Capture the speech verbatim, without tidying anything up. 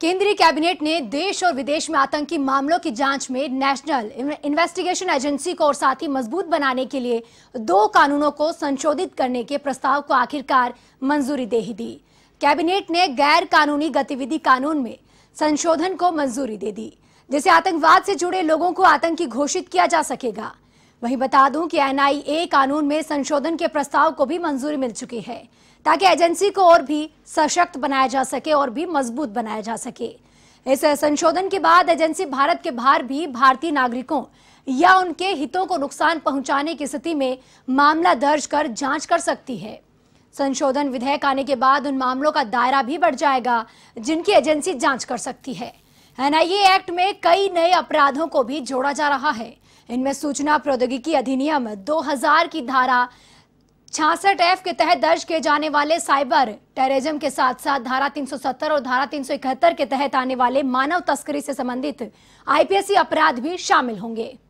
केंद्रीय कैबिनेट ने देश और विदेश में आतंकी मामलों की जांच में नेशनल इन्वेस्टिगेशन एजेंसी को और साथ ही मजबूत बनाने के लिए दो कानूनों को संशोधित करने के प्रस्ताव को आखिरकार मंजूरी दे ही दी। कैबिनेट ने गैर कानूनी गतिविधि कानून में संशोधन को मंजूरी दे दी, जिससे आतंकवाद से जुड़े लोगों को आतंकी घोषित किया जा सकेगा। वहीं बता दूं कि एन आई ए कानून में संशोधन के प्रस्ताव को भी मंजूरी मिल चुकी है, ताकि एजेंसी को और भी सशक्त बनाया जा सके और भी मजबूत बनाया जा सके। इस संशोधन के बाद एजेंसी भारत के बाहर भी भारतीय नागरिकों या उनके हितों को नुकसान पहुंचाने की स्थिति में मामला दर्ज कर जांच कर सकती है। संशोधन विधेयक आने के बाद उन मामलों का दायरा भी बढ़ जाएगा जिनकी एजेंसी जांच कर सकती है। एन आई ए एक्ट में कई नए अपराधों को भी जोड़ा जा रहा है। इनमें सूचना प्रौद्योगिकी अधिनियम दो हज़ार की धारा छियासठ एफ के तहत दर्ज किए जाने वाले साइबर टेररिज्म के साथ साथ धारा तीन सौ सत्तर और धारा तीन सौ इकहत्तर के तहत आने वाले मानव तस्करी से संबंधित आई पी सी अपराध भी शामिल होंगे।